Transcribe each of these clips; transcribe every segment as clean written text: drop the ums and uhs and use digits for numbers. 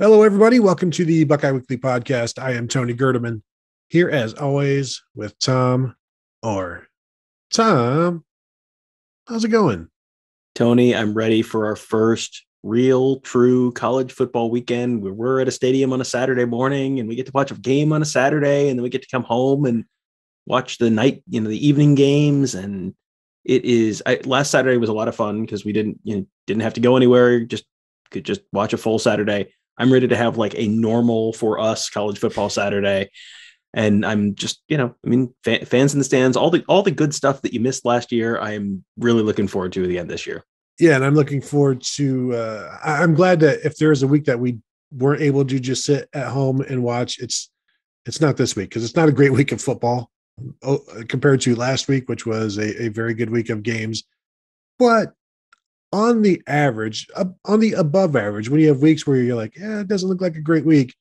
Hello, everybody. Welcome to the Buckeye Weekly Podcast. I am Tony Gerdeman, here as always with Tom R. Tom, how's it going? Tony, I'm ready for our first real, true college football weekend. We're at a stadium on a Saturday morning, and we get to watch a game on a Saturday, and then we get to come home and watch the night, the evening games. And it is last Saturday was a lot of fun because we didn't have to go anywhere. Could just watch a full Saturday. I'm ready to have like a normal for us college football Saturday. And I'm just, fans in the stands, all the good stuff that you missed last year. I am really looking forward to the end this year. Yeah. And I'm looking forward to, I'm glad that if there is a week that we weren't able to just sit at home and watch, it's not this week. 'Cause it's not a great week of football compared to last week, which was a very good week of games, but on the average, on the above average, when you have weeks where you're like, yeah, it doesn't look like a great week,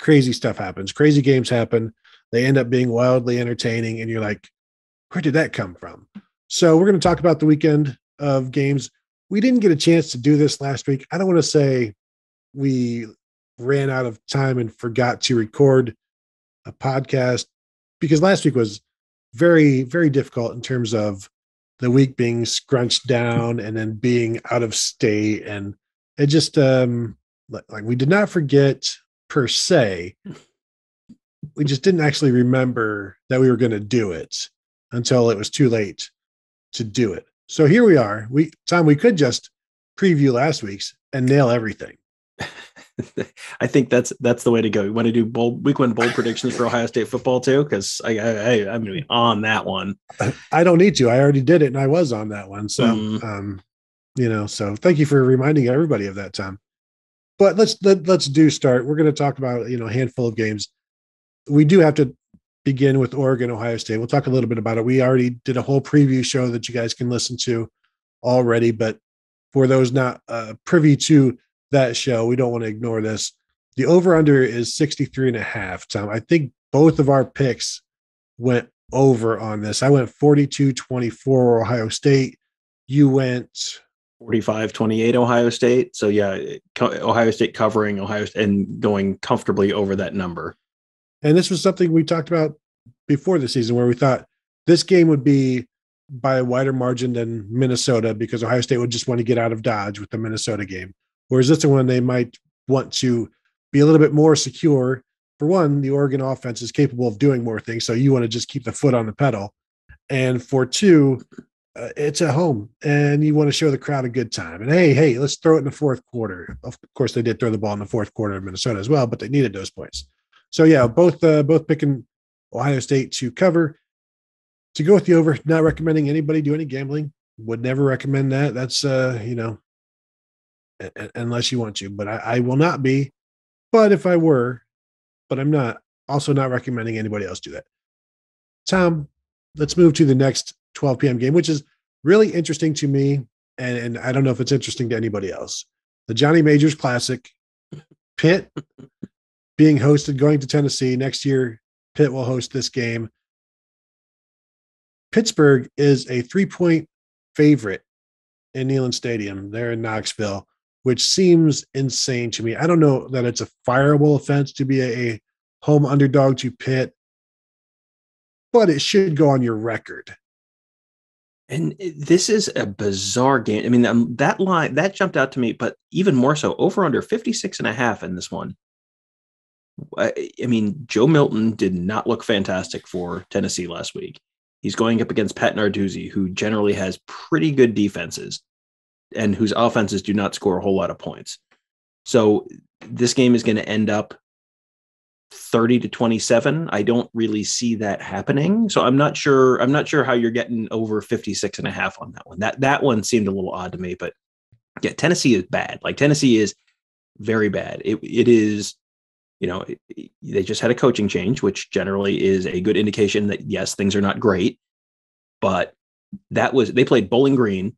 crazy stuff happens. Crazy games happen. They end up being wildly entertaining. And you're like, where did that come from? So we're going to talk about the weekend of games. We didn't get a chance to do this last week. I don't want to say we ran out of time and forgot to record a podcast because last week was very, very difficult in terms of the week being scrunched down and then being out of state. And it just, we did not forget per se. We just didn't actually remember that we were going to do it until it was too late to do it. So here we are. We could just preview last week's and nail everything. I think that's the way to go. You want to do bold predictions for Ohio State football too? Because I'm going to be on that one. I don't need to. I already did it, and I was on that one. So, so thank you for reminding everybody of that, Tom. But let's do start. We're going to talk about a handful of games. We do have to begin with Oregon, Ohio State. We'll talk a little bit about it. We already did a whole preview show that you guys can listen to already. But for those not privy to that show, we don't want to ignore this. The over-under is 63.5, Tom. I think both of our picks went over on this. I went 42-24 Ohio State. You went 45-28 Ohio State. So, yeah, Ohio State covering Ohio State and going comfortably over that number. And this was something we talked about before the season where we thought this game would be by a wider margin than Minnesota because Ohio State would just want to get out of Dodge with the Minnesota game. Whereas this one, they might want to be a little bit more secure. For one, the Oregon offense is capable of doing more things, so you want to just keep the foot on the pedal. And for two, it's at home, and you want to show the crowd a good time. And, hey, let's throw it in the fourth quarter. Of course, they did throw the ball in the fourth quarter of Minnesota as well, but they needed those points. So, yeah, both picking Ohio State to cover. To go with the over, not recommending anybody do any gambling. Would never recommend that. That's, unless you want to, but I will not be. But if I were, but I'm not, also not recommending anybody else do that. Tom, let's move to the next 12 p.m. game, which is really interesting to me. And I don't know if it's interesting to anybody else. The Johnny Majors Classic, Pitt being hosted, going to Tennessee. Next year, Pitt will host this game. Pittsburgh is a 3-point favorite in Neyland Stadium. They're in Knoxville, which seems insane to me. I don't know that it's a fireable offense to be a home underdog to Pitt, but it should go on your record. And this is a bizarre game. I mean, that line, that jumped out to me, but even more so, over under 56.5 in this one. I mean, Joe Milton did not look fantastic for Tennessee last week. He's going up against Pat Narduzzi, who generally has pretty good defenses and whose offenses do not score a whole lot of points. So this game is going to end up 30-27. I don't really see that happening. So I'm not sure how you're getting over 56.5 on that one. That one seemed a little odd to me, but yeah, Tennessee is bad. Like Tennessee is very bad. It is, they just had a coaching change, which generally is a good indication that yes, things are not great, but they played Bowling Green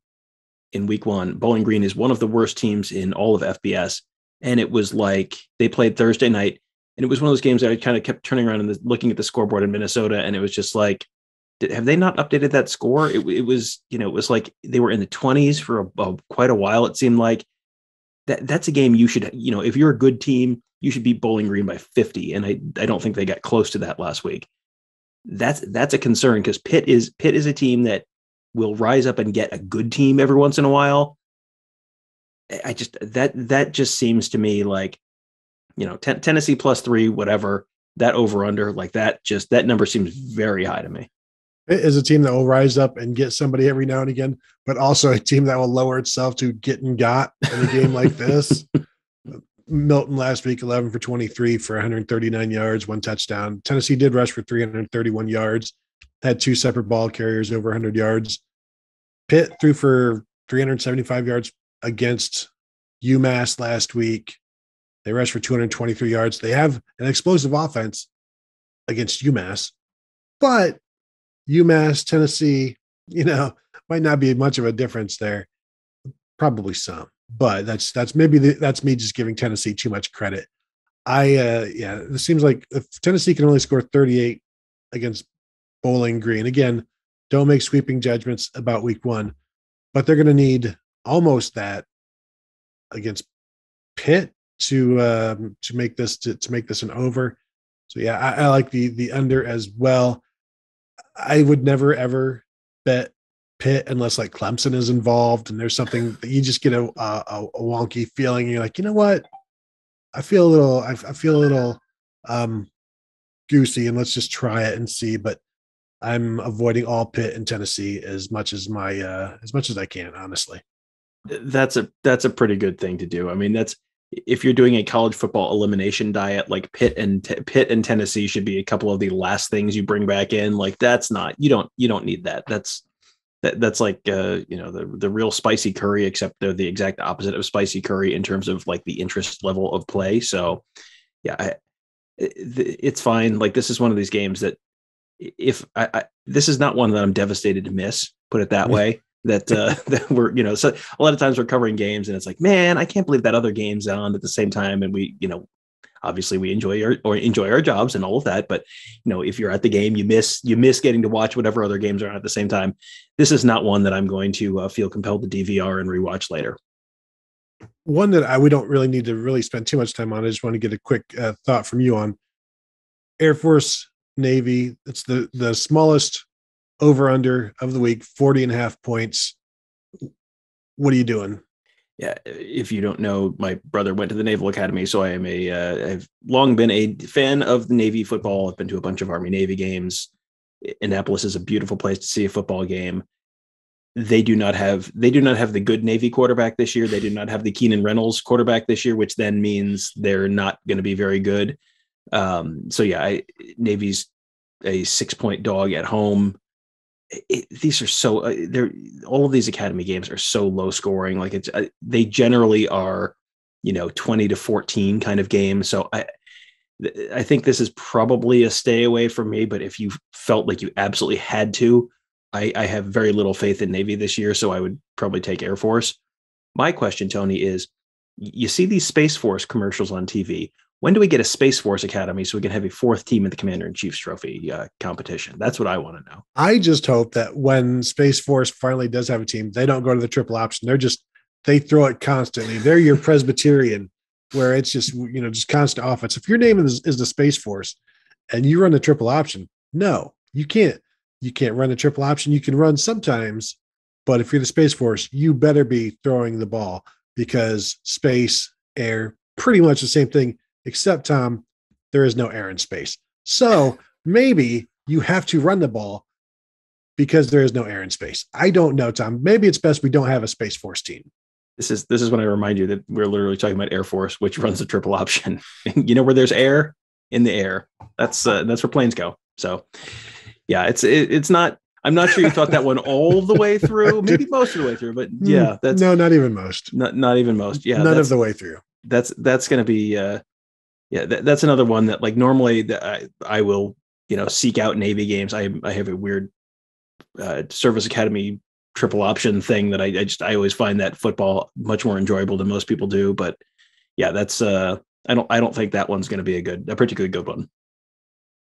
in week one. Bowling Green is one of the worst teams in all of FBS. And it was like they played Thursday night. And it was one of those games that I kind of kept turning around and looking at the scoreboard in Minnesota. And it was just like, have they not updated that score? It was like they were in the 20s for quite a while. It seemed like that's a game you should, if you're a good team, you should beat Bowling Green by 50. And I don't think they got close to that last week. That's a concern, because Pitt is a team that will rise up and get a good team every once in a while. I just, that just seems to me like, Tennessee +3, whatever, that over under like that, just that number seems very high to me. It is a team that will rise up and get somebody every now and again, but also a team that will lower itself to getting got in a game like this. Milton last week, 11 for 23 for 139 yards, 1 touchdown. Tennessee did rush for 331 yards, had 2 separate ball carriers over 100 yards. Pitt threw for 375 yards against UMass last week. They rushed for 223 yards. They have an explosive offense against UMass, but UMass, Tennessee, might not be much of a difference there. Probably some, but that's me just giving Tennessee too much credit. This seems like if Tennessee can only score 38 against Bowling Green, again, don't make sweeping judgments about week one, but they're going to need almost that against Pitt to make this an over. So yeah, I like the under as well. I would never, ever bet Pitt unless like Clemson is involved and there's something that you just get a wonky feeling. And you're like, you know what? I feel a little goosey, and let's just try it and see. But I'm avoiding all Pitt and Tennessee as much as I can, honestly. That's a pretty good thing to do. I mean, that's, if you're doing a college football elimination diet, like Pitt and Tennessee should be a couple of the last things you bring back in. Like that's not, you don't need that. That's like, the real spicy curry, except they're the exact opposite of spicy curry in terms of like the interest level of play. So yeah, it's fine. Like this is one of these games that this is not one that I'm devastated to miss, put it that way. That we're, so a lot of times we're covering games and it's like, man, I can't believe that other game's on at the same time. And we, obviously we enjoy our jobs and all of that. But, if you're at the game, you miss getting to watch whatever other games are on at the same time. This is not one that I'm going to feel compelled to DVR and rewatch later. One that we don't really need to really spend too much time on. I just want to get a quick thought from you on Air Force Navy. It's the smallest over under of the week, 40.5 points. What are you doing? Yeah, if you don't know, my brother went to the Naval Academy, so I am I've long been a fan of the Navy football. I've been to a bunch of Army Navy games. Annapolis is a beautiful place to see a football game. They do not have the good Navy quarterback this year. They do not have the Keenan Reynolds quarterback this year, which then means they're not going to be very good. Navy's a 6-point dog at home. These are so all of these academy games are so low scoring. Like it's they generally are, 20 to 14 kind of game. So I think this is probably a stay away from me. But if you felt like you absolutely had to, I have very little faith in Navy this year. So I would probably take Air Force. My question, Tony, is you see these Space Force commercials on TV. When do we get a Space Force Academy so we can have a 4th team at the Commander-in-Chief's Trophy competition? That's what I want to know. I just hope that when Space Force finally does have a team, they don't go to the triple option. They throw it constantly. They're your Presbyterian, where it's just, just constant offense. If your name is the Space Force and you run the triple option, no, you can't. You can't run the triple option. You can run sometimes, but if you're the Space Force, you better be throwing the ball, because space, air, pretty much the same thing. Except, Tom, there is no air in space. So maybe you have to run the ball because there is no air in space. I don't know, Tom. Maybe it's best we don't have a Space Force team. This is when I remind you that we're literally talking about Air Force, which runs the triple option. You know where there's air? In the air. That's where planes go. So, yeah, it's not. I'm not sure you thought that one all the way through. Maybe most of the way through, but yeah, that's no, not even most. Not even most. Yeah, none of the way through. That's going to be. Yeah, that's another one that, like, normally that I will, seek out Navy games. I have a weird service academy triple option thing that I always find that football much more enjoyable than most people do. But yeah, that's I don't think that one's going to be a particularly good one.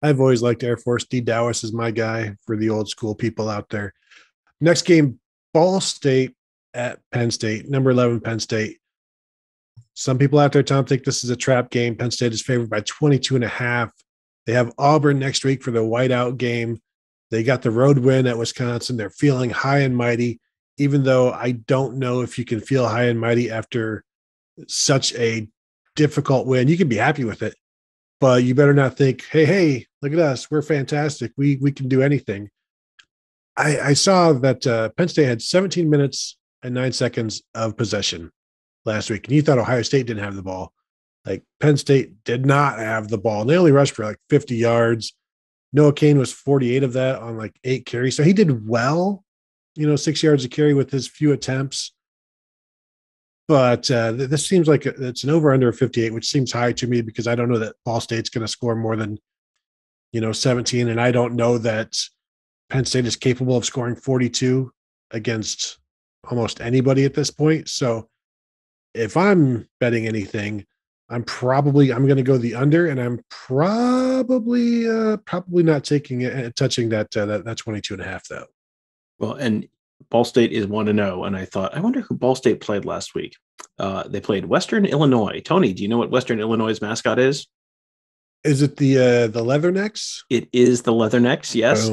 I've always liked Air Force. D. Dowis is my guy for the old school people out there. Next game, Ball State at Penn State, number 11 Penn State. Some people out there, Tom, think this is a trap game. Penn State is favored by 22.5. They have Auburn next week for the whiteout game. They got the road win at Wisconsin. They're feeling high and mighty, even though I don't know if you can feel high and mighty after such a difficult win. You can be happy with it, but you better not think, hey, look at us. We're fantastic. We can do anything. I saw that Penn State had 17 minutes and 9 seconds of possession last week, and you thought Ohio State didn't have the ball. Like, Penn State did not have the ball. And they only rushed for like 50 yards. Noah Kane was 48 of that on like 8 carries. So he did well, 6 yards a carry with his few attempts. But this seems like it's an over-under of 58, which seems high to me because I don't know that Ball State's going to score more than, 17. And I don't know that Penn State is capable of scoring 42 against almost anybody at this point. So if I'm betting anything, I'm going to go the under, and I'm probably not taking it, touching that 22.5 though. Well, and Ball State is 1-0, and I thought, I wonder who Ball State played last week. They played Western Illinois. Tony, do you know what Western Illinois' mascot is? Is it the Leathernecks? It is the Leathernecks, yes.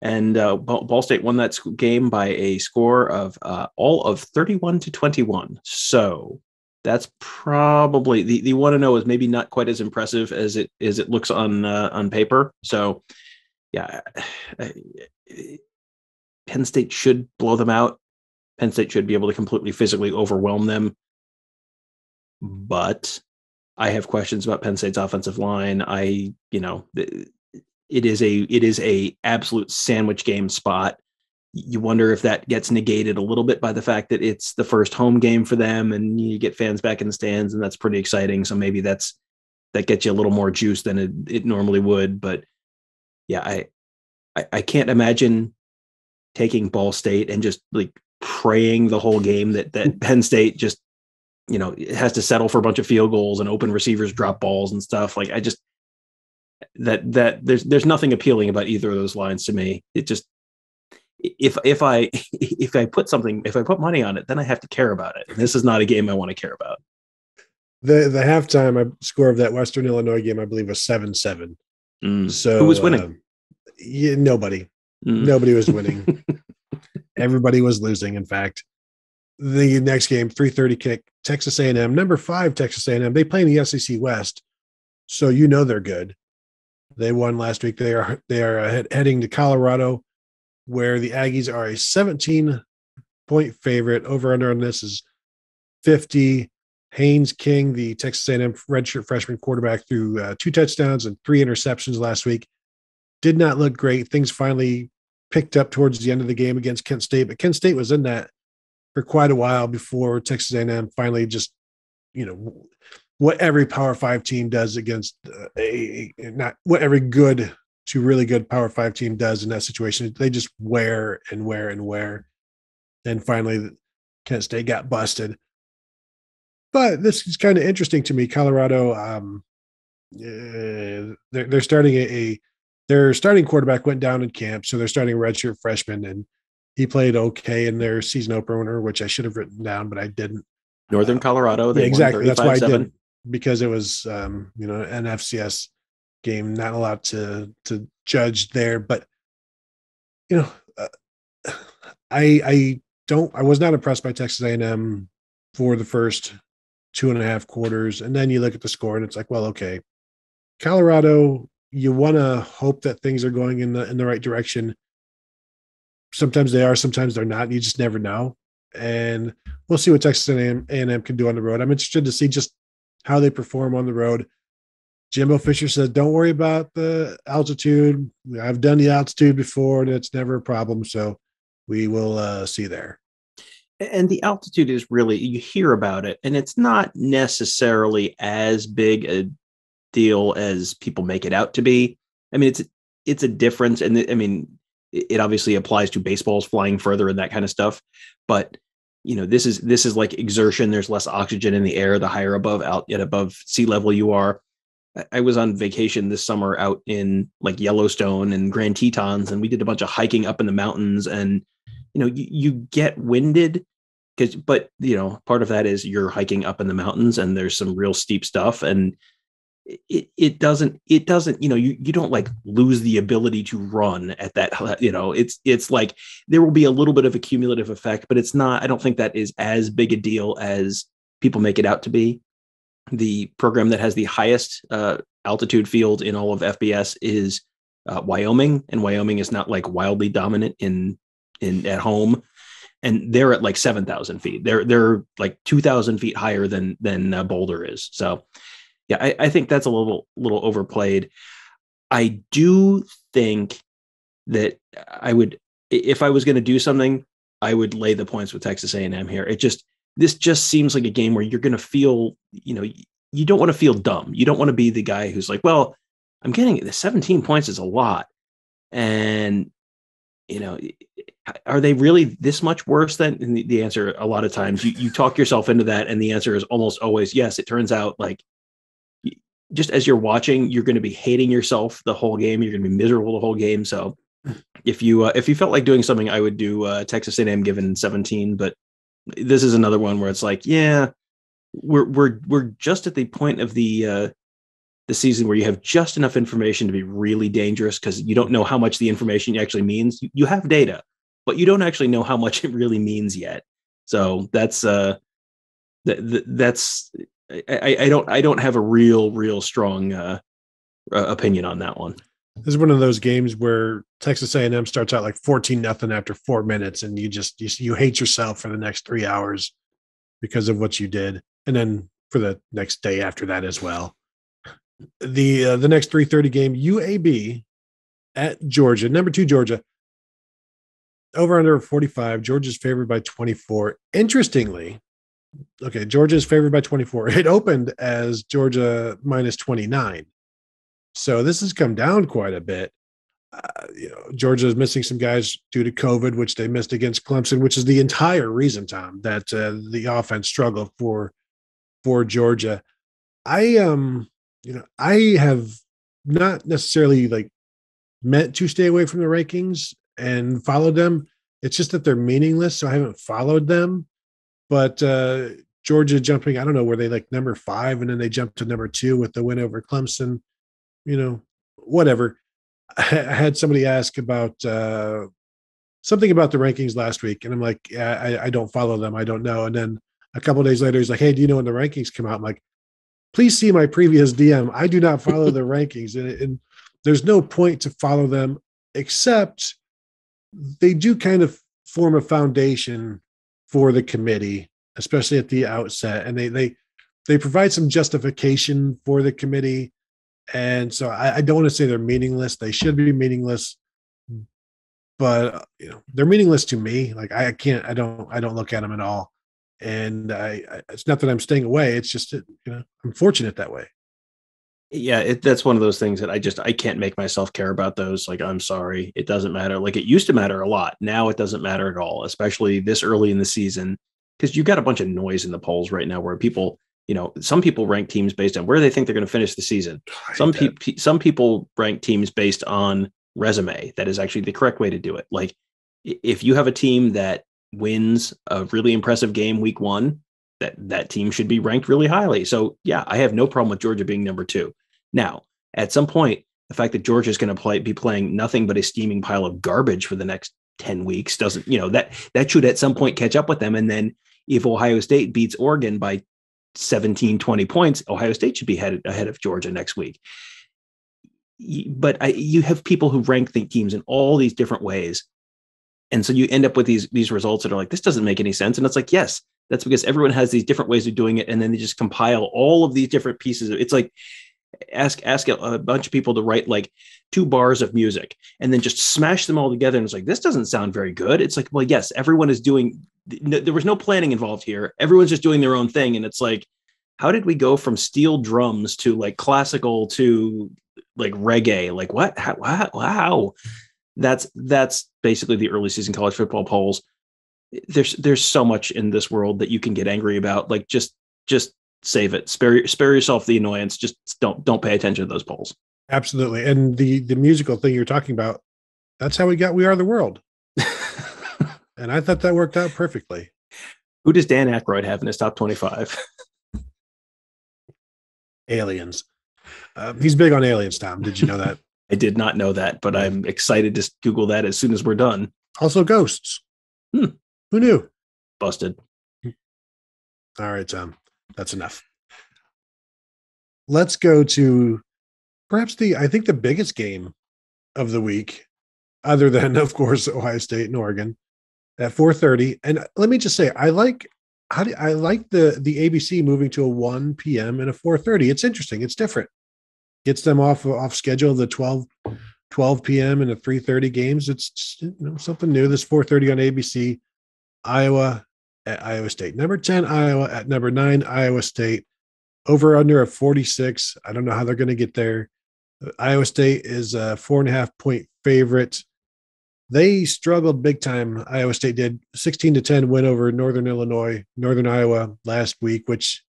And Ball State won that game by a score of all of 31-21. So that's probably the 1-0 is maybe not quite as impressive as it looks on paper. So yeah, Penn State should blow them out. Penn State should be able to completely physically overwhelm them. But I have questions about Penn State's offensive line. It is a absolute sandwich game spot. You wonder if that gets negated a little bit by the fact that it's the first home game for them and you get fans back in the stands, and that's pretty exciting. So maybe that gets you a little more juice than it normally would. But yeah, I can't imagine taking Ball State and just like praying the whole game that Penn State just, it has to settle for a bunch of field goals and open receivers drop balls and stuff. Like, I just, that there's nothing appealing about either of those lines to me. It just, if I put money on it, then I have to care about it. And this is not a game I want to care about. The halftime score of that Western Illinois game, I believe, was 7-7. So who was winning? Nobody. Nobody was winning. Everybody was losing. In fact, the next game, 3:30 kick, Texas A&M, number 5 Texas A&M. They play in the SEC West, so they're good. They won last week. They are heading to Colorado, where the Aggies are a 17-point favorite. Over-under on this is 50. Haynes King, the Texas A&M redshirt freshman quarterback, threw 2 touchdowns and 3 interceptions last week. Did not look great. Things finally picked up towards the end of the game against Kent State, but Kent State was in that for quite a while before Texas A&M finally just, what every Power 5 team does against not what every good to really good Power 5 team does in that situation. They just wear and wear and wear. And finally, Kent State got busted. But this is kind of interesting to me. Colorado, they're starting their starting quarterback went down in camp, so they're starting a redshirt freshman, and he played okay in their season opener, which I should have written down, but I didn't. Northern Colorado. They exactly. That's why I didn't, because it was, an FCS game, not allowed to judge there. But, I was not impressed by Texas A&M for the first 2.5 quarters. And then you look at the score and it's like, well, okay, Colorado, you want to hope that things are going in the right direction. Sometimes they are, sometimes they're not. You just never know. And we'll see what Texas A&M can do on the road. I'm interested to see just how they perform on the road. Jimbo Fisher says, don't worry about the altitude. I've done the altitude before, and it's never a problem. So we will see there. And the altitude is really, you hear about it, and it's not necessarily as big a deal as people make it out to be. I mean, it's a difference, and it obviously applies to baseballs flying further and that kind of stuff, but this is like exertion. There's less oxygen in the air the higher above sea level you are. I was on vacation this summer out in like Yellowstone and Grand Tetons, and we did a bunch of hiking up in the mountains, and you get winded, But, you know, part of that is you're hiking up in the mountains and there's some real steep stuff, and it doesn't, you know, you don't like lose the ability to run at that, you know, it's like there will be a little bit of a cumulative effect, but it's not, I don't think that is as big a deal as people make it out to be. The program that has the highest altitude field in all of FBS is Wyoming, and Wyoming is not like wildly dominant in at home. And they're at like 7,000 feet. They're like 2,000 feet higher than Boulder is. So, yeah, I think that's a little overplayed. I do think that I would, if I was going to do something, I would lay the points with Texas A&M here. This just seems like a game where you're going to feel, you know, you don't want to feel dumb. You don't want to be the guy who's like, well, I'm getting the 17 points is a lot, and you know. Are they really this much worse than the answer? A lot of times you talk yourself into that. And the answer is almost always yes. It turns out, like, just as you're watching, you're going to be hating yourself the whole game. You're going to be miserable the whole game. So if you felt like doing something, I would do Texas A&M given 17, but this is another one where it's like, yeah, we're just at the point of the season where you have just enough information to be really dangerous, because you don't know how much the information actually means. You have data, but you don't actually know how much it really means yet. So that's I don't have a real strong opinion on that one. This is one of those games where Texas A&M starts out like 14-0 after 4 minutes, and you hate yourself for the next 3 hours because of what you did, and then for the next day after that as well. The next 3:30 game, UAB at Georgia, number 2 Georgia. Over under 45, Georgia's favored by 24. Interestingly, okay, Georgia's favored by 24. It opened as Georgia minus 29. So this has come down quite a bit. You know, Georgia is missing some guys due to COVID, which they missed against Clemson, which is the entire reason, Tom, that the offense struggled for Georgia. I have not necessarily like meant to stay away from the rankings and follow them. It's just that they're meaningless, so I haven't followed them. But Georgia jumping, I don't know, were they like number 5 and then they jumped to number 2 with the win over Clemson? You know, whatever. I had somebody ask about something about the rankings last week, and I'm like, yeah, I don't follow them. I don't know. And then a couple of days later, he's like, hey, do you know when the rankings come out? I'm like, please see my previous DM. I do not follow the rankings, and there's no point to follow them, except they do kind of form a foundation for the committee, especially at the outset. And they provide some justification for the committee. And so I don't want to say they're meaningless. They should be meaningless, but you know, they're meaningless to me. Like I don't look at them at all. And it's not that I'm staying away. It's just, you know, I'm fortunate that way. Yeah, that's one of those things that I can't make myself care about those. Like, I'm sorry, it doesn't matter. Like, it used to matter a lot. Now it doesn't matter at all, especially this early in the season, because you've got a bunch of noise in the polls right now where people, you know, some people rank teams based on where they think they're going to finish the season. Some people rank teams based on resume. That is actually the correct way to do it. Like, if you have a team that wins a really impressive game week one, that team should be ranked really highly. So, yeah, I have no problem with Georgia being number 2. Now, at some point, the fact that Georgia is going to be playing nothing but a steaming pile of garbage for the next 10 weeks doesn't, you know, that should at some point catch up with them. And then if Ohio State beats Oregon by 17, 20 points, Ohio State should be ahead of Georgia next week. But you have people who rank the teams in all these different ways. And so you end up with these results that are like, this doesn't make any sense. And it's like, yes, that's because everyone has these different ways of doing it. And then they just compile all of these different pieces. It's like, ask a bunch of people to write like 2 bars of music and then just smash them all together, and it's like, this doesn't sound very good. It's like, well, yes, everyone is doing, there was no planning involved here, everyone's just doing their own thing. And it's like, how did we go from steel drums to like classical to like reggae? Like, what? Wow. That's basically the early season college football polls. There's so much in this world that you can get angry about. Like, just save it. Spare yourself the annoyance. Just don't pay attention to those polls. Absolutely. And the musical thing you're talking about, that's how we got We Are the World. And I thought that worked out perfectly. Who does Dan Aykroyd have in his top 25? Aliens. He's big on aliens, Tom. Did you know that? I did not know that, but I'm excited to Google that as soon as we're done. Also ghosts. Who knew? Busted. All right, Tom. That's enough. Let's go to perhaps I think the biggest game of the week, other than, of course, Ohio State and Oregon at 4:30. And let me just say, I like the ABC moving to a 1 p.m. and a 4:30. It's interesting. It's different. Gets them off schedule, the 12 p.m. and the 3:30 games. It's just, something new. This 4:30 on ABC, Iowa at Iowa State. Number 10, Iowa at number 9, Iowa State. Over under a 46. I don't know how they're going to get there. Iowa State is a 4.5 point favorite. They struggled big time. Iowa State did 16-10 win over Northern Iowa last week, which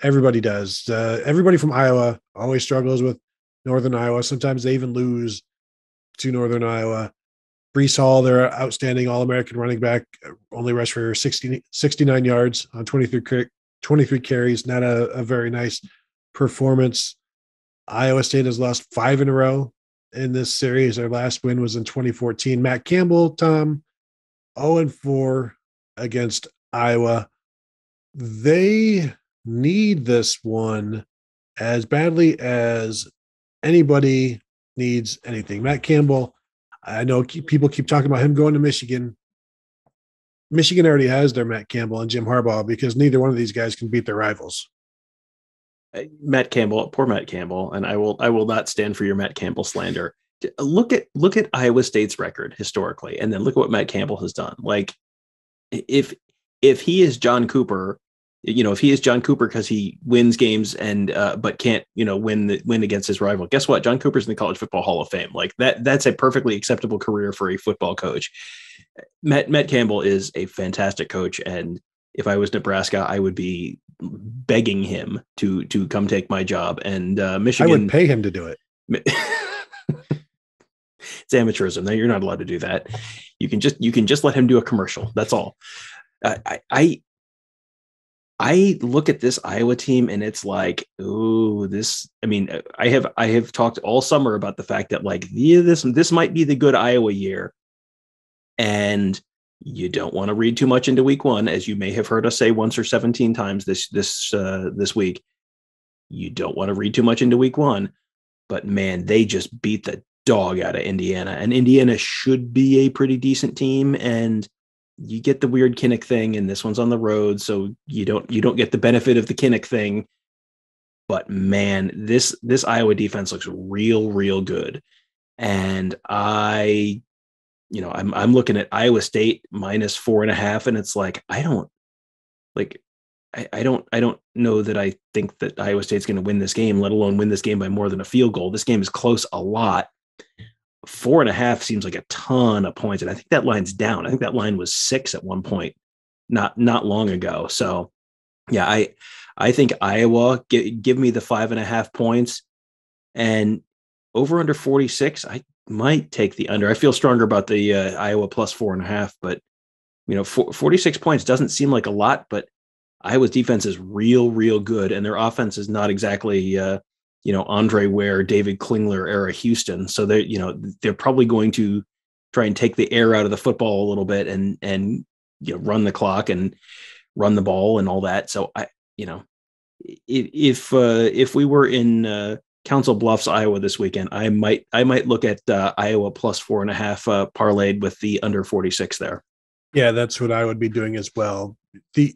everybody does. Everybody from Iowa always struggles with Northern Iowa. Sometimes they even lose to Northern Iowa. Breece Hall, their outstanding All-American running back, only rushed for 69 yards on 23 carries. Not a very nice performance. Iowa State has lost 5 in a row in this series. Their last win was in 2014. Matt Campbell, Tom, 0-4 against Iowa. They need this one as badly as anybody needs anything. Matt Campbell, I know people keep talking about him going to Michigan. Michigan already has their Matt Campbell and Jim Harbaugh because neither one of these guys can beat their rivals. Matt Campbell, poor Matt Campbell, and I will not stand for your Matt Campbell slander. Look at Iowa State's record historically, and then look at what Matt Campbell has done. Like, if he is John Cooper, if he is John Cooper because he wins games and but can't win against his rival. Guess what? John Cooper's in the College Football Hall of Fame. Like that's a perfectly acceptable career for a football coach. Matt Campbell is a fantastic coach, and if I was Nebraska, I would be begging him to come take my job. And Michigan, I would pay him to do it. It's amateurism. No, you're not allowed to do that. You can just let him do a commercial. That's all. I look at this Iowa team and it's like, I have talked all summer about the fact that like this might be the good Iowa year. And you don't want to read too much into week one, as you may have heard us say once or 17 times this week. You don't want to read too much into week one, but man, they just beat the dog out of Indiana, and Indiana should be a pretty decent team. And you get the weird Kinnick thing, and this one's on the road, so you don't get the benefit of the Kinnick thing. But man, this Iowa defense looks real, real good, and I'm looking at Iowa State minus 4.5, and it's like, I don't know that I think that Iowa State's going to win this game, let alone win this game by more than a field goal. This game is close a lot. 4.5 seems like a ton of points, and I think that line's down. I think that line was 6 at one point, not long ago. So yeah, I think Iowa, give me the 5.5 points, and over under 46. I might take the under. I feel stronger about the Iowa plus 4.5, but 46 points doesn't seem like a lot, but Iowa's defense is real, real good. And their offense is not exactly, Andre Ware, David Klingler era Houston. So they're probably going to try and take the air out of the football a little bit and run the clock and run the ball and all that. So if we were in, Council Bluffs, Iowa this weekend, I might look at Iowa plus 4.5 parlayed with the under 46 there. Yeah, that's what I would be doing as well. The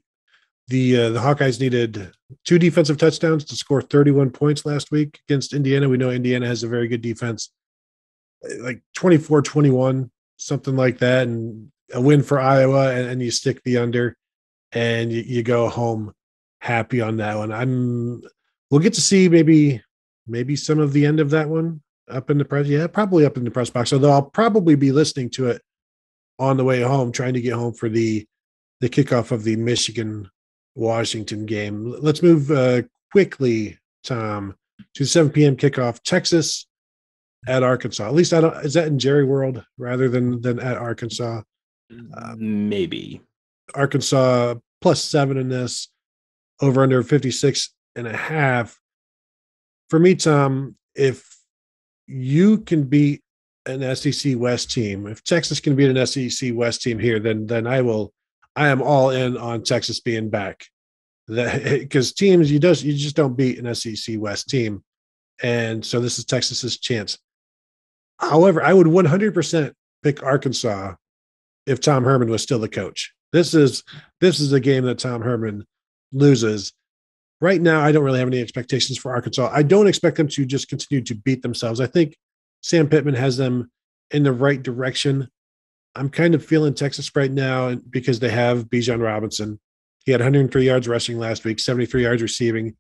Hawkeyes needed 2 defensive touchdowns to score 31 points last week against Indiana. We know Indiana has a very good defense, like 24-21, something like that, and a win for Iowa, and you stick the under, and you go home happy on that one. We'll get to see maybe some of the end of that one up in the press. Yeah, probably up in the press box. Although I'll probably be listening to it on the way home, trying to get home for the kickoff of the Michigan-Washington game. Let's move quickly, Tom, to 7 p.m. kickoff, Texas at Arkansas. At least is that in Jerry World rather than at Arkansas? Maybe. Arkansas +7 in this, over under 56.5. For me, Tom, if you can beat an SEC West team, if Texas can beat an SEC West team here, then I am all in on Texas being back. Because teams you just don't beat an SEC West team, and so this is Texas's chance. However, I would 100% pick Arkansas if Tom Herman was still the coach. This is a game that Tom Herman loses. Right now, I don't really have any expectations for Arkansas. I don't expect them to just continue to beat themselves. I think Sam Pittman has them in the right direction. I'm kind of feeling Texas right now because they have Bijan Robinson. He had 103 yards rushing last week, 73 yards receiving.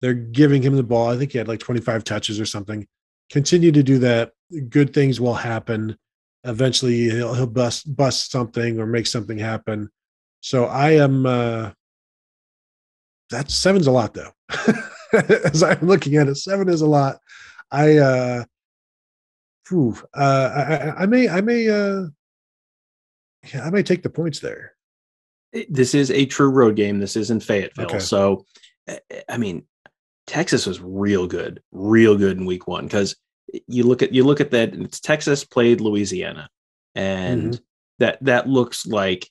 They're giving him the ball. I think he had like 25 touches or something. Continue to do that. Good things will happen. Eventually he'll bust something or make something happen. So I am, that seven's a lot though. As I'm looking at it, seven is a lot. I may take the points there. This is a true road game. This is in Fayetteville. Okay. So, I mean, Texas was real good in week one, because you look at that, and it's Texas played Louisiana, and that looks like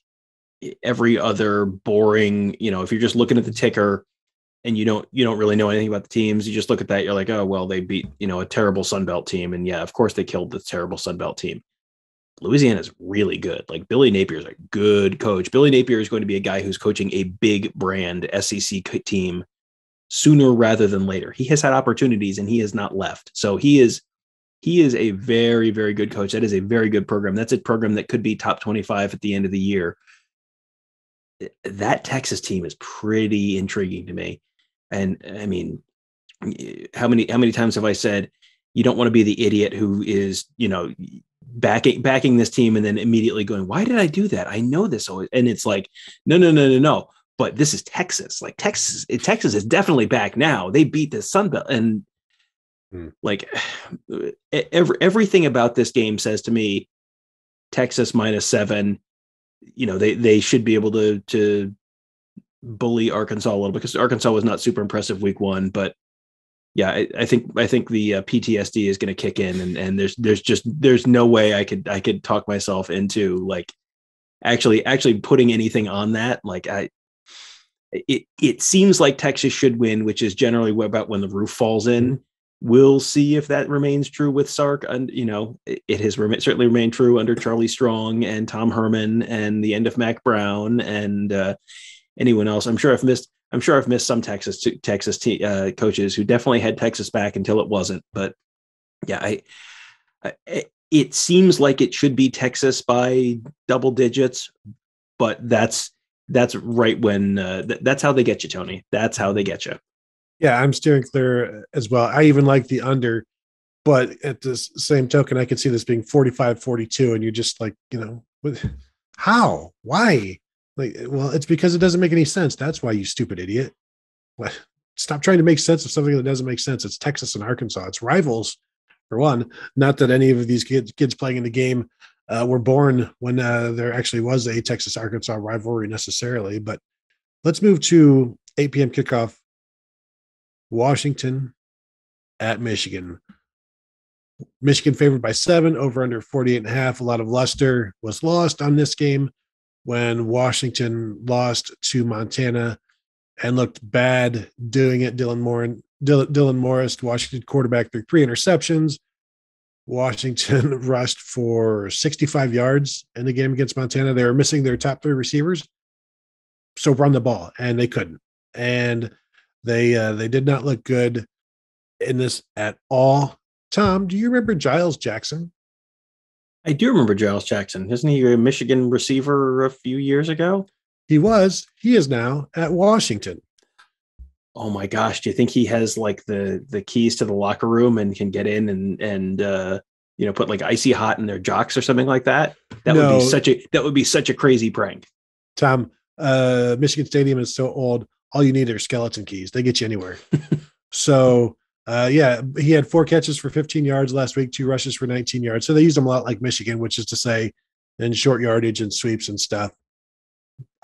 every other boring, if you're just looking at the ticker and you don't really know anything about the teams, you just look at that, you're like, oh well, they beat a terrible Sunbelt team, and yeah, of course they killed the terrible Sunbelt team. Louisiana's really good. Like, Billy Napier is a good coach. Billy Napier is going to be a guy who's coaching a big brand SEC team sooner rather than later. He has had opportunities and he has not left. So he is a very, very good coach. That is a very good program. That's a program that could be top 25 at the end of the year. That Texas team is pretty intriguing to me. And I mean, how many times have I said, you don't want to be the idiot who is, backing this team and then immediately going, why did I do that? I know this always. And it's like, no. But this is Texas. Like, Texas is definitely back now. They beat the Sunbelt, and like everything about this game says to me, Texas -7. They should be able to bully Arkansas a little bit, because Arkansas was not super impressive week one. But yeah, I think the PTSD is going to kick in, and there's no way I could talk myself into like actually putting anything on that. Like, It seems like Texas should win, which is generally about when the roof falls in. We'll see if that remains true with Sark. And, it has certainly remained true under Charlie Strong and Tom Herman and the end of Mac Brown and anyone else. I'm sure I've missed some Texas coaches who definitely had Texas back until it wasn't. But yeah, it seems like it should be Texas by double digits, but that's right when that's how they get you, Tony. That's how they get you. Yeah, I'm steering clear as well. I even like the under, but at the same token, I could see this being 45-42, and you're just like, how? Why? Like, well, it's because it doesn't make any sense. That's why, you stupid idiot. What? Stop trying to make sense of something that doesn't make sense. It's Texas and Arkansas. It's rivals, for one. Not that any of these kids playing in the game were born when there actually was a Texas-Arkansas rivalry necessarily. But let's move to 8 p.m. kickoff. Washington at Michigan. Michigan favored by 7, over under 48.5. A lot of luster was lost on this game when Washington lost to Montana and looked bad doing it. Dylan Morris, Washington quarterback, threw 3 interceptions. Washington rushed for 65 yards in the game against Montana. They were missing their top 3 receivers, so run the ball, and they couldn't. And they did not look good in this at all. Tom, do you remember Giles Jackson? I do remember Giles Jackson. Isn't he a Michigan receiver a few years ago? He was. He is now at Washington. Oh my gosh, do you think he has like the keys to the locker room and can get in and put like icy hot in their jocks or something like that? That would be such a crazy prank. Tom, Michigan Stadium is so old. All you need are skeleton keys. They get you anywhere. So he had 4 catches for 15 yards last week, 2 rushes for 19 yards. So they used them a lot like Michigan, which is to say in short yardage and sweeps and stuff.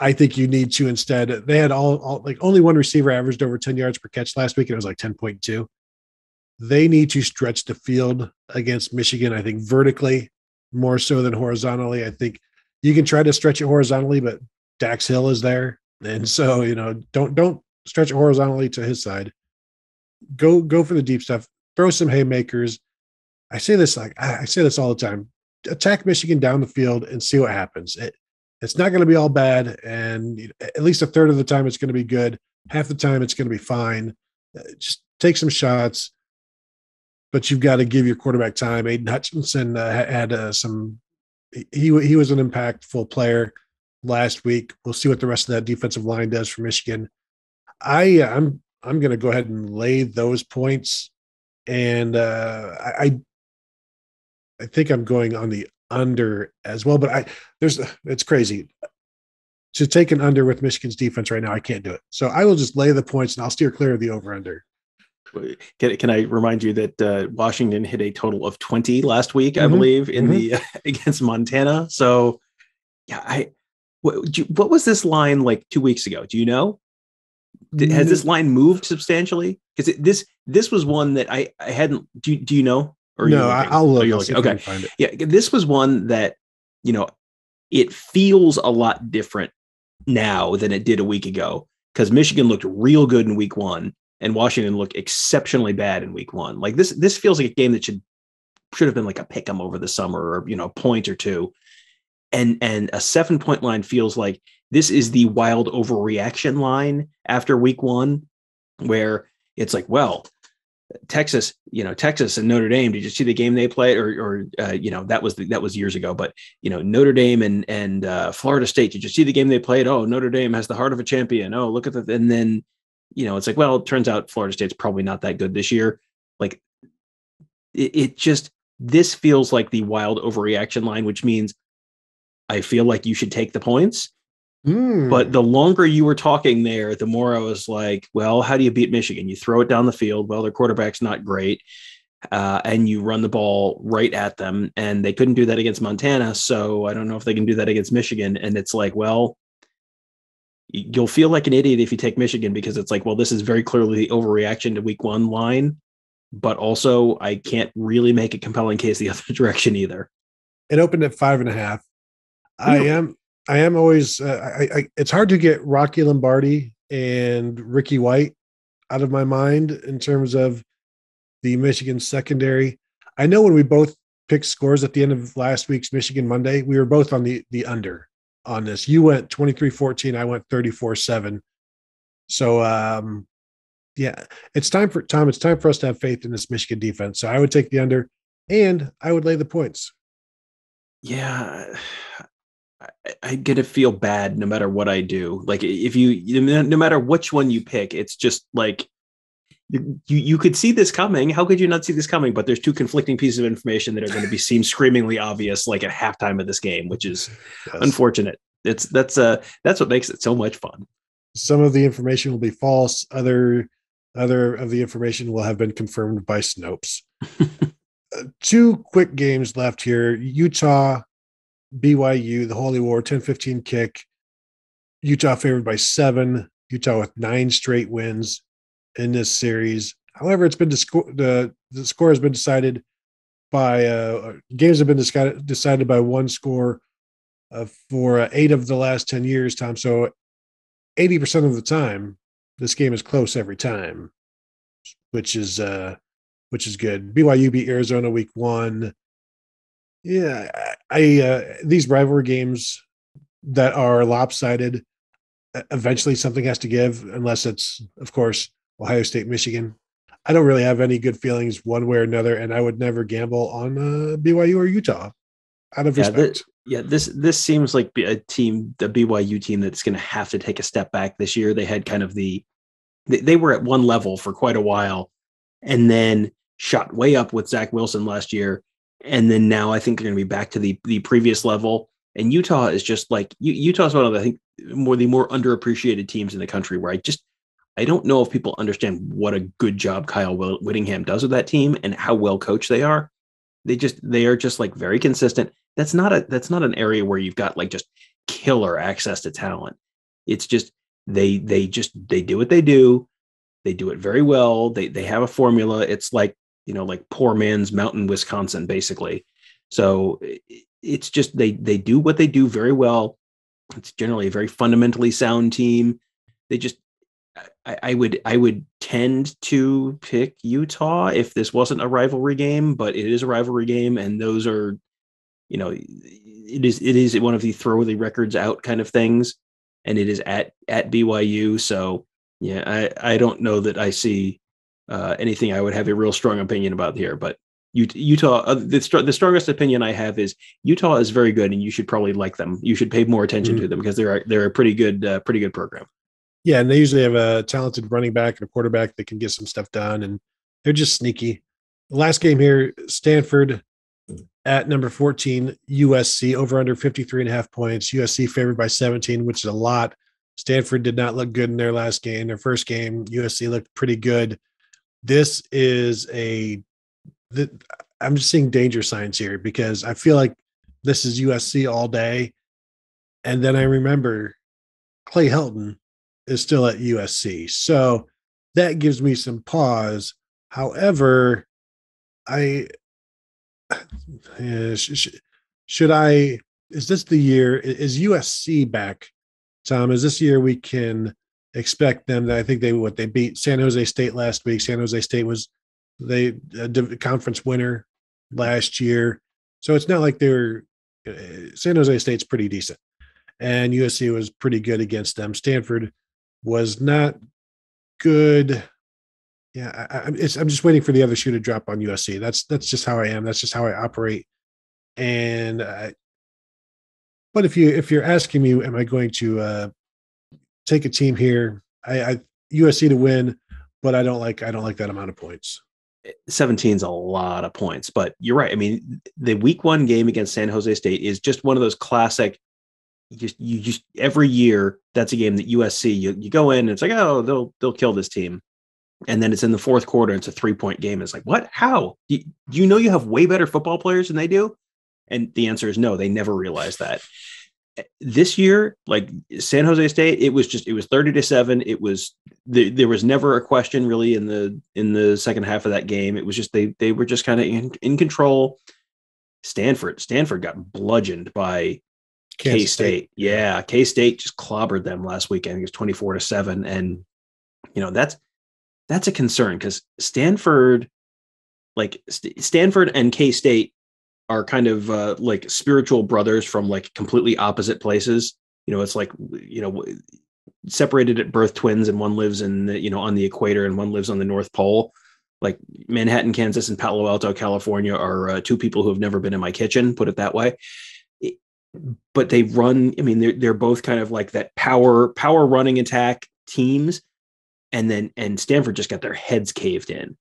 I think you need to instead. They had all like only one receiver averaged over 10 yards per catch last week, and it was like 10.2. They need to stretch the field against Michigan, I think, vertically more so than horizontally. I think you can try to stretch it horizontally, but Dax Hill is there. And so, you know, don't stretch it horizontally to his side. Go for the deep stuff. Throw some haymakers. I say this all the time. Attack Michigan down the field and see what happens. It's not going to be all bad, and at least a third of the time it's going to be good. Half the time it's going to be fine. Just take some shots, but you've got to give your quarterback time. Aiden Hutchinson he was an impactful player last week. We'll see what the rest of that defensive line does for Michigan. I'm going to go ahead and lay those points, and I think I'm going on the under as well, but it's crazy to take an under with Michigan's defense right now. I can't do it. So I will just lay the points and I'll steer clear of the over under. Can I remind you that Washington hit a total of 20 last week, I believe in the against Montana. So yeah, what was this line like 2 weeks ago? Do you know? Has this line moved substantially? Because this was one that I hadn't, do you know? I'll look. Okay. Find it. Yeah. This was one that, you know, it feels a lot different now than it did a week ago, because Michigan looked real good in week one and Washington looked exceptionally bad in week one. Like this feels like a game that should have been like a pick 'em over the summer, or, you know, a point or two. And a 7-point line feels like this is the wild overreaction line after week one, where it's like, well, Texas and Notre Dame. Did you see the game they played? Or you know, that was years ago. But you know, Notre Dame and Florida State. Did you see the game they played? Oh, Notre Dame has the heart of a champion. Oh, look at that. And then, you know, it's like, well, it turns out Florida State's probably not that good this year. Like, it just, this feels like the wild overreaction line, which means I feel like you should take the points. But the longer you were talking there, the more I was like, well, how do you beat Michigan? You throw it down the field. Well, their quarterback's not great. And you run the ball right at them. And they couldn't do that against Montana. So I don't know if they can do that against Michigan. And it's like, well, you'll feel like an idiot if you take Michigan, because it's like, well, this is very clearly the overreaction to week one line. But also, I can't really make a compelling case the other direction either. It opened at 5.5. I am always it's hard to get Rocky Lombardi and Ricky White out of my mind in terms of the Michigan secondary. I know when we both picked scores at the end of last week's Michigan Monday, we were both on the under on this. You went 23-14. I went 34-7. So, yeah, it's time for Tom. It's time for us to have faith in this Michigan defense. So I would take the under, and I would lay the points. Yeah. I get to feel bad no matter what I do. Like no matter which one you pick, it's just like you could see this coming. How could you not see this coming? But there's two conflicting pieces of information that are going to be seem screamingly obvious, like at halftime of this game, which is unfortunate. That's what makes it so much fun. Some of the information will be false. Other of the information will have been confirmed by Snopes. Two quick games left here. Utah, BYU, the Holy War, 10-15 kick. Utah favored by 7. Utah with 9 straight wins in this series. However, it's been the score has been decided by games have been decided by one score for 8 of the last 10 years, Tom. So 80% of the time, this game is close every time, which is good. BYU beat Arizona week 1. Yeah, these rivalry games that are lopsided, eventually something has to give, unless it's, of course, Ohio State, Michigan. I don't really have any good feelings one way or another, and I would never gamble on BYU or Utah out of respect. This seems like the BYU team that's going to have to take a step back this year. They had kind of they were at one level for quite a while, and then shot way up with Zach Wilson last year. And then now I think they're going to be back to the previous level. And Utah is just like, Utah's one of the, I think, the more underappreciated teams in the country, where I don't know if people understand what a good job Kyle Whittingham does with that team and how well coached they are. They are just like very consistent. That's not an area where you've got like just killer access to talent. It's just they do what they do. They do it very well. They have a formula. It's like, you know, like poor man's Mountain Wisconsin, basically. So it's just they do what they do very well. It's generally a very fundamentally sound team. They just I would tend to pick Utah if this wasn't a rivalry game, but it is a rivalry game, and those are, you know, it is one of the throw the records out kind of things, and it is at BYU. So yeah, I don't know that I see anything I would have a real strong opinion about here, but Utah, the strongest opinion I have is Utah is very good, and you should probably like them. You should pay more attention to them because they're a pretty good program. Yeah, and they usually have a talented running back and a quarterback that can get some stuff done, and they're just sneaky. The last game here, Stanford at number 14, USC, over under 53.5 points. USC favored by 17, which is a lot. Stanford did not look good in their last game. Their first game, USC looked pretty good. This is I'm just seeing danger signs here because I feel like this is USC all day. And then I remember Clay Helton is still at USC. So that gives me some pause. However, is this the year, is USC back? Tom, is this year we can expect them that I think they beat San Jose State last week. San Jose State was a conference winner last year. So it's not like San Jose State's pretty decent, and USC was pretty good against them. Stanford was not good. Yeah, I'm just waiting for the other shoe to drop on USC. That's just how I am. That's just how I operate. And but if you're asking me, am I going to take a team here? I USC to win, but I don't like that amount of points. 17 is a lot of points, but you're right. I mean, the week one game against San Jose State is just one of those classic. You just every year that's a game that USC you go in and it's like, oh, they'll kill this team. And then it's in the fourth quarter. It's a 3-point game. It's like, what? How? You know you have way better football players than they do? And the answer is no, they never realized that. This year, like San Jose State, it was 30-7. It was there was never a question really in the second half of that game. It was just they were just kind of in control. Stanford got bludgeoned by K-State. Yeah, K-State just clobbered them last weekend. It was 24-7, and you know that's a concern because Stanford and K-State are kind of like spiritual brothers from like completely opposite places. You know, it's like, you know, separated at birth twins, and one lives in the, you know, on the equator and one lives on the North Pole. Like Manhattan, Kansas and Palo Alto, California are two people who have never been in my kitchen, put it that way. But they run, I mean, they're both kind of like that power running attack teams. And Stanford just got their heads caved in.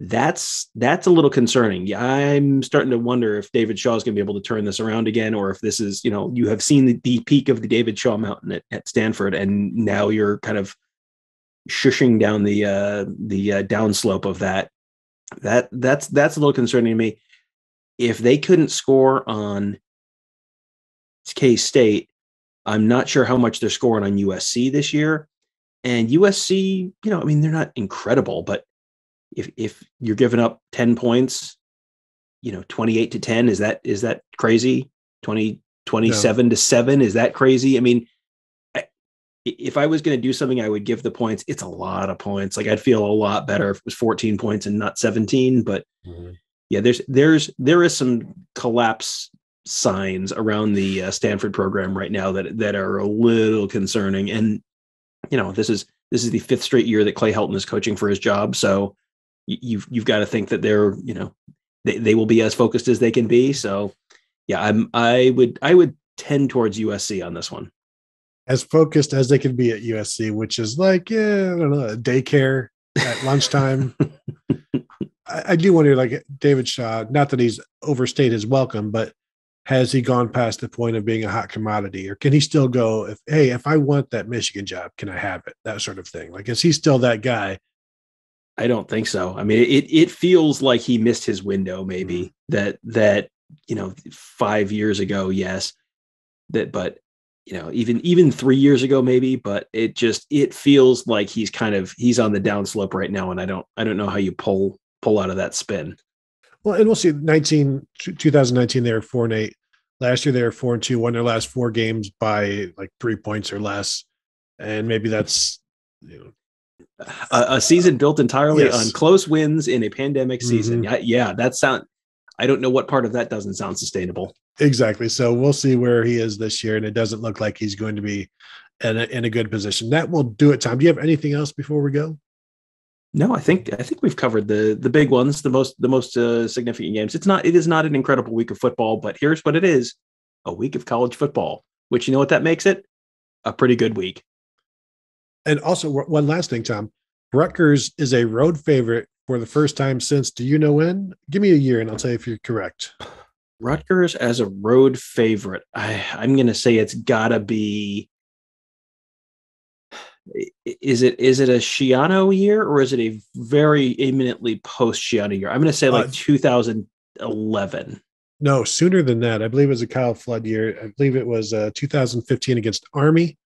That's a little concerning. Yeah, I'm starting to wonder if David Shaw is going to be able to turn this around again, or if this is, you know, you have seen the peak of the David Shaw mountain at Stanford, and now you're kind of shushing down the downslope of that. That's a little concerning to me. If they couldn't score on K-State, I'm not sure how much they're scoring on USC this year. And USC, you know, I mean, they're not incredible, but if you're giving up 10 points, you know, 28-10, is that crazy? 27-7, is that crazy? I mean, if I was going to do something, I would give the points. It's a lot of points. Like I'd feel a lot better if it was 14 points and not 17, but yeah, there is some collapse signs around the Stanford program right now that are a little concerning. And, you know, this is the fifth straight year that Clay Helton is coaching for his job. So, you've got to think that they're, you know, they will be as focused as they can be. So yeah, I would tend towards USC on this one. As focused as they can be at USC, which is like, yeah, I don't know, a daycare at lunchtime. I do wonder, like David Shaw, not that he's overstayed his welcome, but has he gone past the point of being a hot commodity, or can he still go if I want that Michigan job, can I have it? That sort of thing. Like, is he still that guy? I don't think so. I mean, it feels like he missed his window, maybe that, you know, 5 years ago. Yes. But you know, even 3 years ago, maybe, but it feels like he's on the downslope right now. And I don't know how you pull out of that spin. Well, and we'll see 2019, they were 4-8. Last year, they were 4-2, won their last four games by like 3 points or less. And maybe that's, a season built entirely on close wins in a pandemic season. Mm-hmm. Yeah. I don't know what part of that doesn't sound sustainable. Exactly. So we'll see where he is this year, and it doesn't look like he's going to be in a good position. That will do it, Tom. Do you have anything else before we go? No, I think we've covered the big ones, the most significant games. It is not an incredible week of football, but here's what it is: a week of college football. Which, you know what that makes it? A pretty good week. And also, one last thing, Tom. Rutgers is a road favorite for the first time since, do you know when? Give me a year and I'll tell you if you're correct. Rutgers as a road favorite. I'm going to say it's got to be. Is it a Schiano year, or is it a very imminently post-Schiano year? I'm going to say 2011. No, sooner than that. I believe it was a Kyle Flood year. I believe it was 2015 against Army.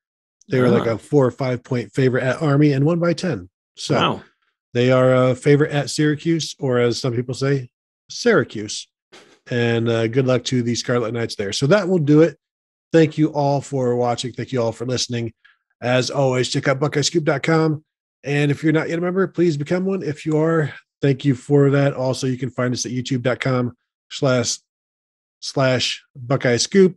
They were like a 4 or 5 point favorite at Army and won by 10. So wow. They are a favorite at Syracuse, or as some people say, Syracuse. And good luck to the Scarlet Knights there. So that will do it. Thank you all for watching. Thank you all for listening. As always, check out BuckeyeScoop.com. And if you're not yet a member, please become one. If you are, thank you for that. Also, you can find us at youtube.com// Buckeye Scoop.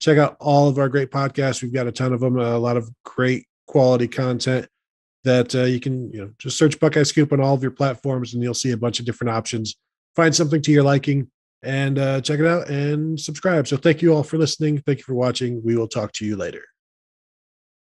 Check out all of our great podcasts. We've got a ton of them, a lot of great quality content that you can, just search Buckeye Scoop on all of your platforms, and you'll see a bunch of different options. Find something to your liking and check it out and subscribe. So thank you all for listening. Thank you for watching. We will talk to you later.